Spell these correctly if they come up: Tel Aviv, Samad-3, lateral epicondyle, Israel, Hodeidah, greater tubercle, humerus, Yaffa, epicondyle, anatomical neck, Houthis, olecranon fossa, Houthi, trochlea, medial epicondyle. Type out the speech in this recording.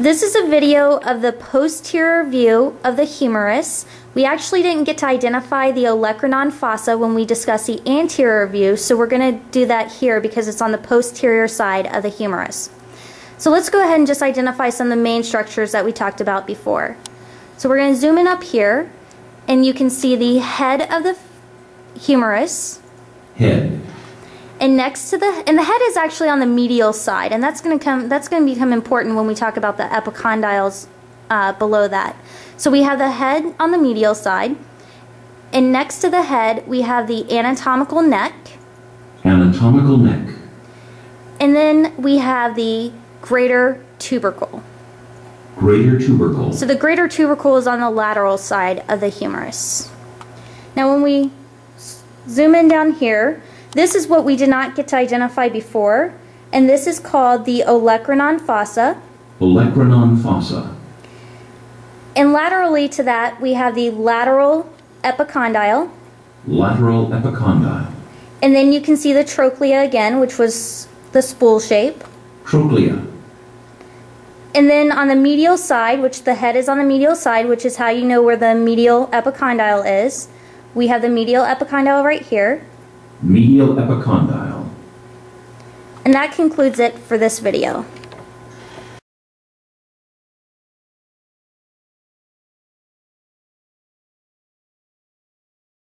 This is a video of the posterior view of the humerus. We actually didn't get to identify the olecranon fossa when we discussed the anterior view, so we're going to do that here because it's on the posterior side of the humerus. So let's go ahead and just identify some of the main structures that we talked about before. So we're going to zoom in up here, and you can see the head of the humerus. Head. And next to the head is actually on the medial side, and that's going to become important when we talk about the epicondyles below that. So we have the head on the medial side, and next to the head we have the anatomical neck. Anatomical neck. And then we have the greater tubercle. Greater tubercle. So the greater tubercle is on the lateral side of the humerus. Now when we zoom in down here, this is what we did not get to identify before, and this is called the olecranon fossa. Olecranon fossa. And laterally to that, we have the lateral epicondyle. Lateral epicondyle. And then you can see the trochlea again, which was the spool shape. Trochlea. And then on the medial side, which the head is on the medial side, which is how you know where the medial epicondyle is, we have the medial epicondyle right here. Medial epicondyle. And that concludes it for this video.